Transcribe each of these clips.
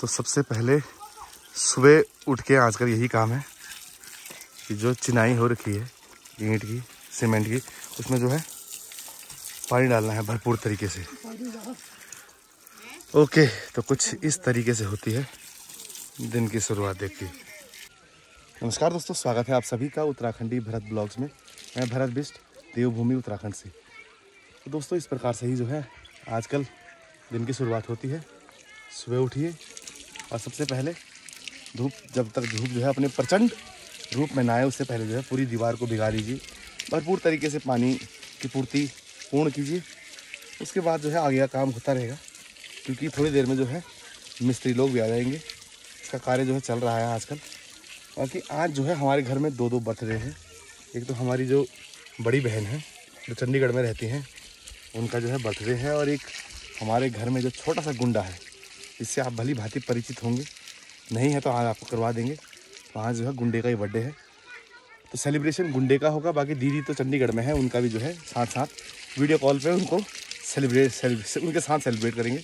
तो सबसे पहले सुबह उठ के आजकल यही काम है कि जो चिनाई हो रखी है ईंट की सीमेंट की उसमें जो है पानी डालना है भरपूर तरीके से। ओके तो कुछ इस तरीके से होती है दिन की शुरुआत देखिए। नमस्कार दोस्तों, स्वागत है आप सभी का उत्तराखंडी भारत ब्लॉग्स में। मैं भारत बिष्ट देवभूमि उत्तराखंड से। तो दोस्तों इस प्रकार से ही जो है आजकल दिन की शुरुआत होती है। सुबह उठिए और सबसे पहले धूप, जब तक धूप जो है अपने प्रचंड रूप में ना आए उससे पहले जो है पूरी दीवार को भिगा दीजिए, भरपूर तरीके से पानी की पूर्ति पूर्ण कीजिए। उसके बाद जो है आगे का काम होता रहेगा, क्योंकि थोड़ी देर में जो है मिस्त्री लोग भी आ जाएंगे। इसका कार्य जो है चल रहा है आजकल। बाकी आज जो है हमारे घर में दो बर्थडे हैं। एक तो हमारी जो बड़ी बहन है जो चंडीगढ़ में रहती हैं उनका जो है बर्थडे है, और एक हमारे घर में जो छोटा सा गुंडा है इससे आप भली भांति परिचित होंगे, नहीं है तो आज आपको करवा देंगे। तो आज जो है गुंडे का ही बर्थडे है, तो सेलिब्रेशन गुंडे का होगा। बाकी दीदी तो चंडीगढ़ में है, उनका भी जो है साथ साथ वीडियो कॉल पे उनको उनके साथ सेलिब्रेट करेंगे।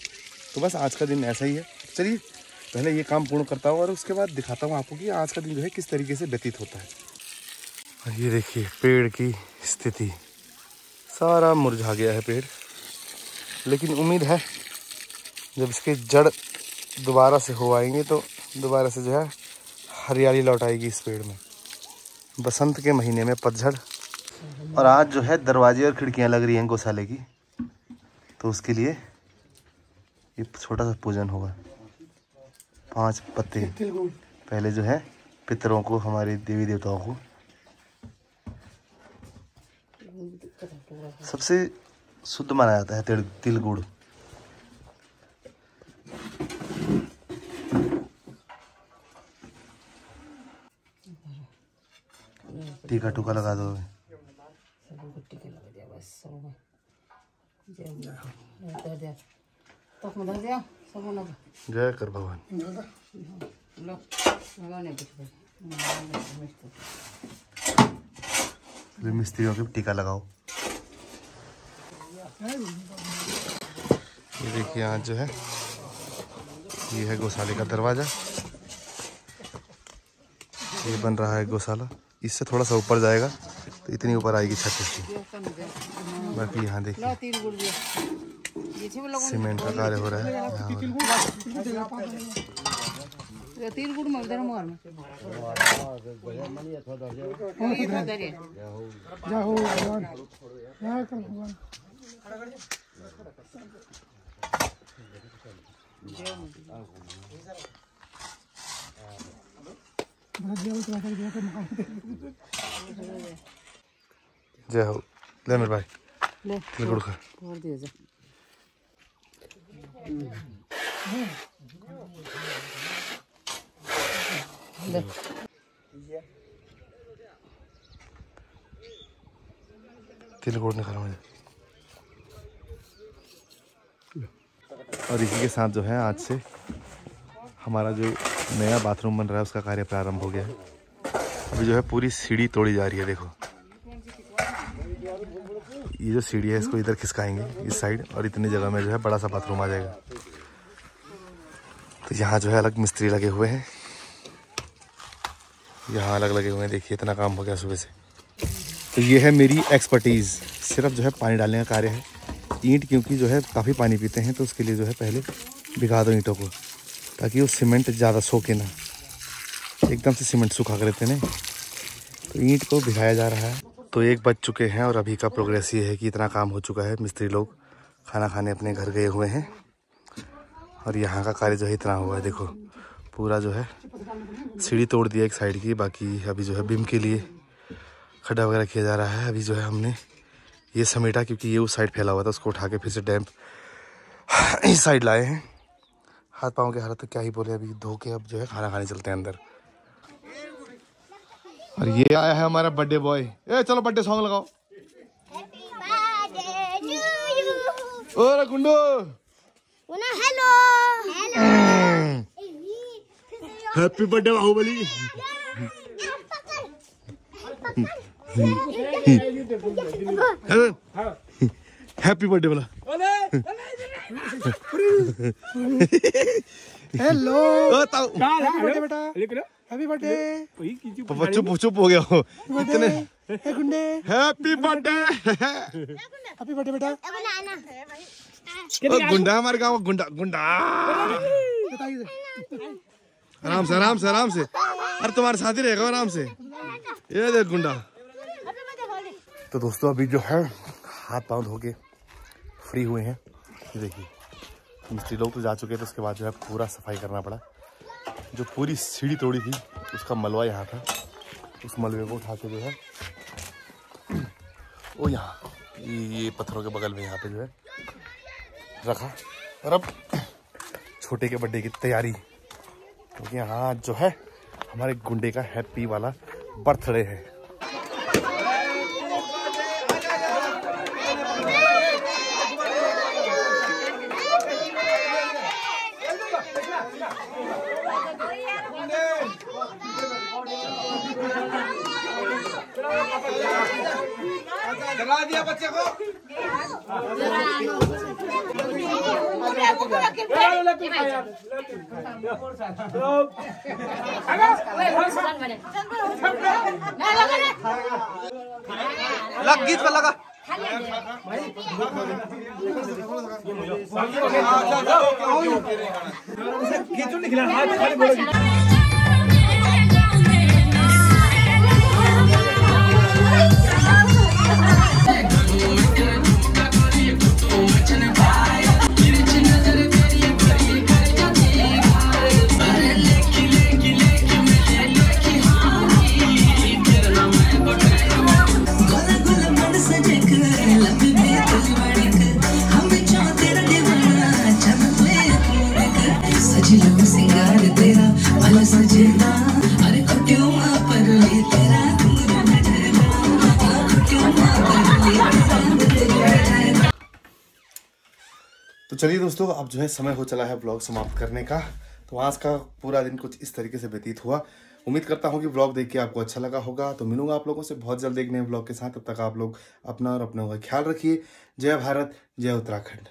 तो बस आज का दिन ऐसा ही है। चलिए पहले ये काम पूर्ण करता हूँ और उसके बाद दिखाता हूँ आपको कि आज का दिन जो है किस तरीके से व्यतीत होता है। और ये देखिए पेड़ की स्थिति, सारा मुरझा गया है पेड़, लेकिन उम्मीद है जब इसके जड़ दोबारा से हो आएंगे तो दोबारा से जो है हरियाली लौट आएगी इस पेड़ में। बसंत के महीने में पतझड़। और आज जो है दरवाजे और खिड़कियां लग रही हैं गौशाले की, तो उसके लिए ये छोटा सा पूजन होगा। 5 पत्ते पहले जो है पितरों को, हमारे देवी देवताओं को। सबसे शुद्ध माना जाता है तिल गुड़। टीका टूका लगा दो, जय कर भगवान। मिस्त्रियों के टीका लगाओ। ये देखिए आज जो है ये है गौशाले का दरवाजा, ये बन रहा है गौशाला। इससे थोड़ा सा ऊपर जाएगा तो इतनी ऊपर आएगी छत इसकी। बाकी यहाँ देखिए सीमेंट का कार्य हो रहा है। जय हो ले मेरे भाई, तिल गुड़ खा। तिल गुड़ नहीं खा रहा मुझे। और इसी के साथ जो है आज से हमारा जो नया बाथरूम बन रहा है उसका कार्य प्रारंभ हो गया है। अभी जो है पूरी सीढ़ी तोड़ी जा रही है। देखो ये जो सीढ़ी है इसको इधर खिसकाएंगे इस साइड, और इतनी जगह में जो है बड़ा सा बाथरूम आ जाएगा। तो यहाँ जो है अलग मिस्त्री लगे हुए हैं, यहाँ अलग लगे हुए हैं। देखिए इतना काम हो गया सुबह से। तो ये है मेरी एक्सपर्टीज़, सिर्फ जो है पानी डालने का कार्य है। ईंट क्योंकि जो है काफ़ी पानी पीते हैं, तो उसके लिए जो है पहले भिगा दो ईंटों को, ताकि वो सीमेंट ज़्यादा सोके ना, एकदम से सीमेंट सूखा कर देते हैं। तो ईंट को भिगाया जा रहा है। तो 1 बज चुके हैं और अभी का प्रोग्रेस ये है कि इतना काम हो चुका है। मिस्त्री लोग खाना खाने अपने घर गए हुए हैं, और यहाँ का कार्य जो है इतना हुआ है। देखो पूरा जो है सीढ़ी तोड़ दिया एक साइड की। बाकी अभी जो है बीम के लिए खड्डा वगैरह किया जा रहा है। अभी जो है हमने ये समेटा, क्योंकि ये उस साइड फैला हुआ था, उसको उठा के फिर से डैम्प इस साइड लाए हैं। हाथ पाँव की हालत तो क्या ही बोले, अभी धो के अब जो है खाना खाने चलते हैं अंदर। और ये आया है हमारा बर्थडे बॉय। ए चलो बर्थडे सॉन्ग लगाओ। गुंडो hello happy birthday Baahubali. Happy birthday बोला। हेलो बेटा, हैप्पी बर्थडे। पापा चुप चुप हो गया हो इतने। हैप्पी बर्थडे, हैप्पी बर्थडे बेटा। गुंडा हमारे गाँव का, गुंडा गुंडा। आराम से आराम से आराम से, अरे तुम्हारे साथ ही रहेगा आराम से। ये देख गुंडा। तो दोस्तों अभी जो है हाथ पाँव धो के फ्री हुए हैं। ये देखिए मिस्त्री लोग तो जा चुके थे, तो उसके बाद जो है पूरा सफाई करना पड़ा। जो पूरी सीढ़ी तोड़ी थी उसका मलबा यहाँ था, उस मलबे को उठा के जो है वो यहाँ ये पत्थरों के बगल में यहाँ पे जो है रखा। और अब छोटे के बर्थडे की तैयारी, क्योंकि तो यहाँ जो है हमारे गुंडे का हैप्पी वाला बर्थडे है। दिया बच्चे को लग गीत पर लगा खिला। तो चलिए दोस्तों अब जो है समय हो चला है ब्लॉग समाप्त करने का। तो आज का पूरा दिन कुछ इस तरीके से व्यतीत हुआ। उम्मीद करता हूँ कि ब्लॉग देख के आपको अच्छा लगा होगा। तो मिलूंगा आप लोगों से बहुत जल्द एक नए ब्लॉग के साथ। तब तक आप लोग अपना और अपनों का ख्याल रखिए। जय भारत, जय उत्तराखंड।